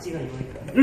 足が弱いから、ね。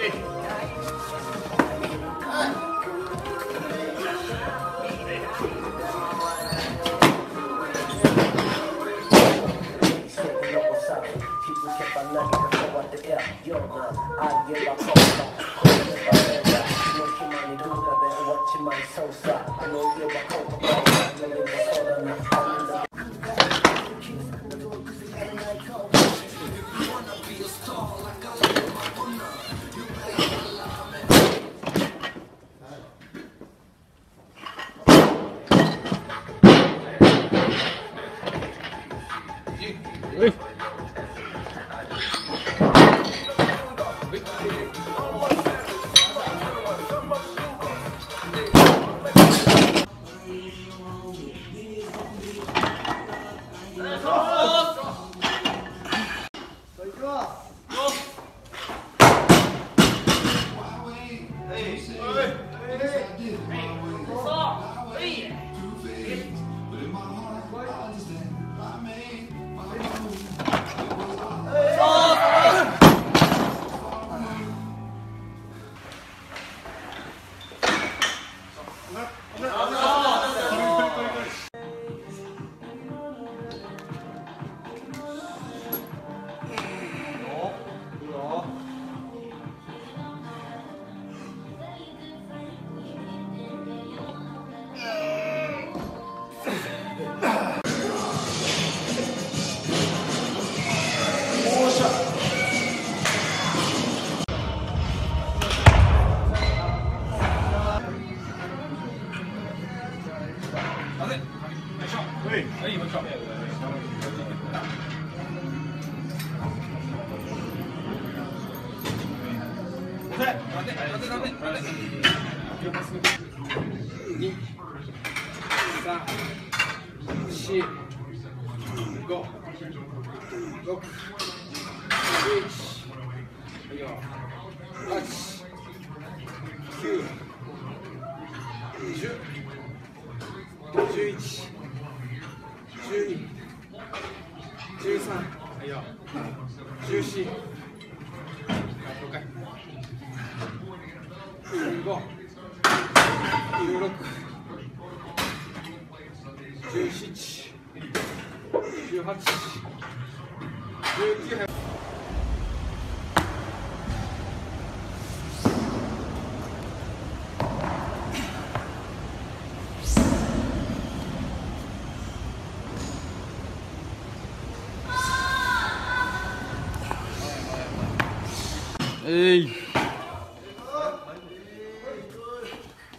Ei! Ei!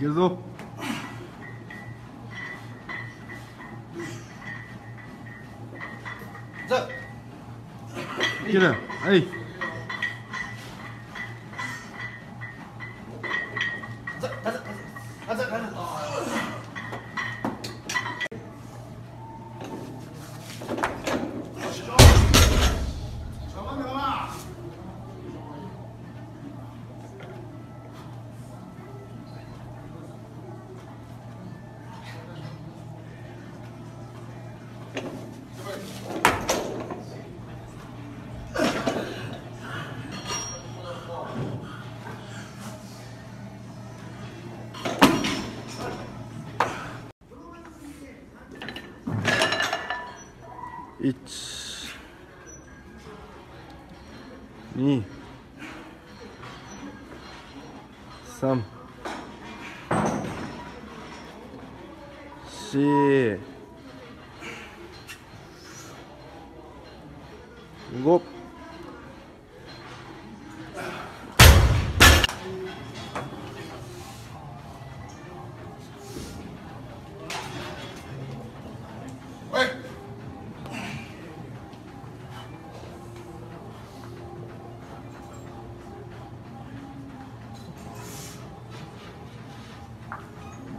けるぞ。いける。はい。1、2、3、4、5。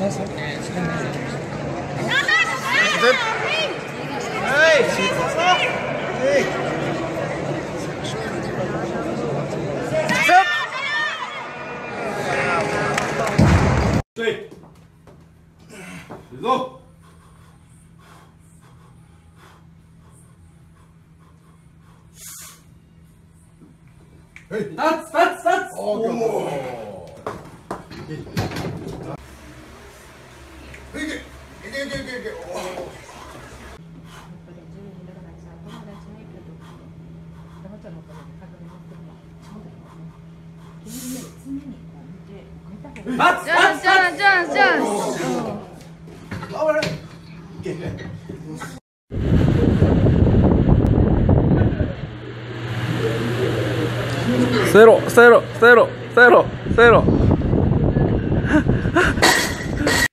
Go! Hey! That's! Oh, God! Hey! Oh! That's! Alright. Zero.